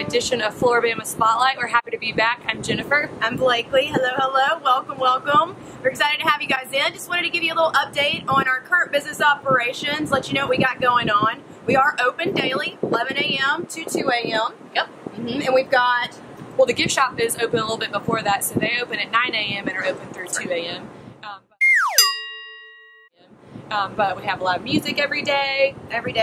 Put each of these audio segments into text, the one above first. edition of Flora-Bama Spotlight. We're happy to be back. I'm Jennifer. I'm Blakely. Hello, hello. Welcome, welcome. We're excited to have you guys in. Just wanted to give you a little update on our current business operations, let you know what we got going on. We are open daily, 11 a.m. to 2 a.m. Yep. Mm-hmm. And we've got... Well, the gift shop is open a little bit before that, so they open at 9 a.m. and are open through 2 a.m. But we have live music every day,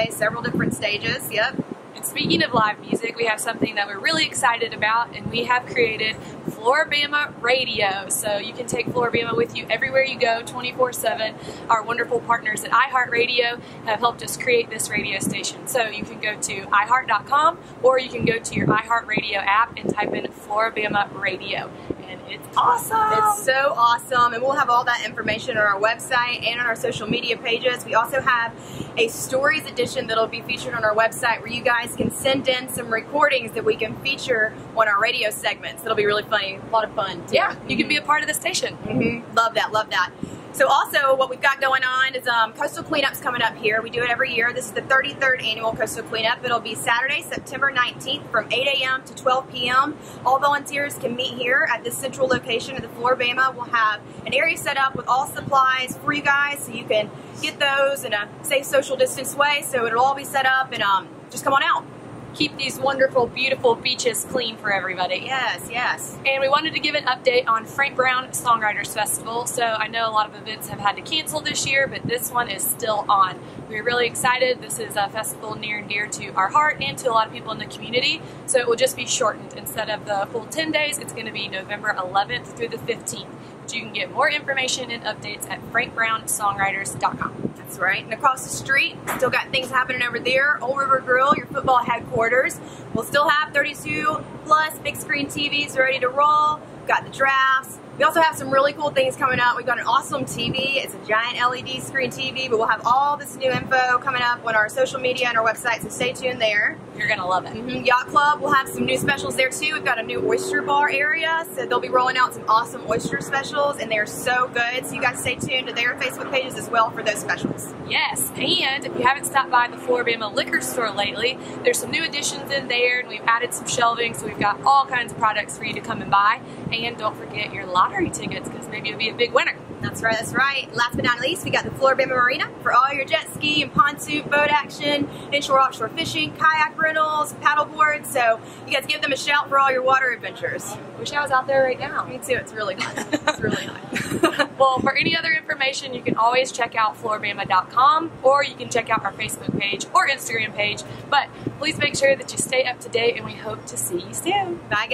several different stages, yep. And speaking of live music, we have something that we're really excited about, and we have created Flora-Bama Radio. So you can take Flora-Bama with you everywhere you go, 24/7. Our wonderful partners at iHeartRadio have helped us create this radio station. So you can go to iHeart.com, or you can go to your iHeartRadio app and type in Flora-Bama Radio. And it's awesome. It's so awesome. And we'll have all that information on our website and on our social media pages. We also have a stories edition that'll be featured on our website where you guys can send in some recordings that we can feature on our radio segments. It'll be really funny. A lot of fun, too. Yeah, you can be a part of the station. Mm-hmm. Love that, love that. So also what we've got going on is Coastal Cleanup's coming up here. We do it every year. This is the 33rd annual Coastal Cleanup. It'll be Saturday, September 19th from 8 a.m. to 12 p.m. All volunteers can meet here at this central location of the Flora-Bama. We'll have an area set up with all supplies for you guys so you can get those in a safe social distance way. So it'll all be set up and just come on out. Keep these wonderful, beautiful beaches clean for everybody. Yes, yes. And we wanted to give an update on Frank Brown Songwriters Festival. So I know a lot of events have had to cancel this year, but this one is still on. We're really excited. This is a festival near and dear to our heart and to a lot of people in the community. So it will just be shortened. Instead of the full 10 days, it's going to be November 11th through the 15th. But you can get more information and updates at frankbrownsongwriters.com. That's right. And across the street, still got things happening over there. Old River Grill, your football headquarters. We'll still have 32 plus big screen TVs ready to roll. We've got the drafts. We also have some really cool things coming up. We've got an awesome TV. It's a giant LED screen TV, but we'll have all this new info coming up on our social media and our website, so stay tuned there. You're going to love it. Mm-hmm. Yacht Club, we'll have some new specials there too. We've got a new oyster bar area, so they'll be rolling out some awesome oyster specials, and they're so good. So you guys stay tuned to their Facebook pages as well for those specials. Yes, and if you haven't stopped by the Flora-Bama Liquor Store lately, there's some new additions in there, and we've added some shelving, so we've got all kinds of products for you to come and buy. And don't forget your lottery tickets, because maybe you'll be a big winner. That's right, that's right. Last but not least, we got the Flora-Bama Marina for all your jet ski and pontoon boat action, inshore offshore fishing, kayak rentals, paddle boards. So you guys give them a shout for all your water adventures. Wish I was out there right now. Me too, it's really hot. It's really hot. Well, for any other information, you can always check out flora-bama.com, or you can check out our Facebook page or Instagram page. But please make sure that you stay up to date, and we hope to see you soon. Bye,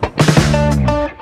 guys.